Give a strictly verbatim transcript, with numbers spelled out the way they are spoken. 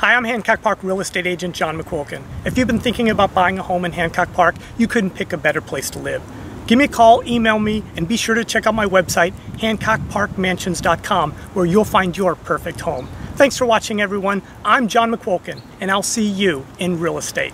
Hi, I'm Hancock Park real estate agent John McQuilkin. If you've been thinking about buying a home in Hancock Park, you couldn't pick a better place to live. Give me a call, email me, and be sure to check out my website, Hancock Park Mansions dot com, where you'll find your perfect home. Thanks for watching, everyone. I'm John McQuilkin, and I'll see you in real estate.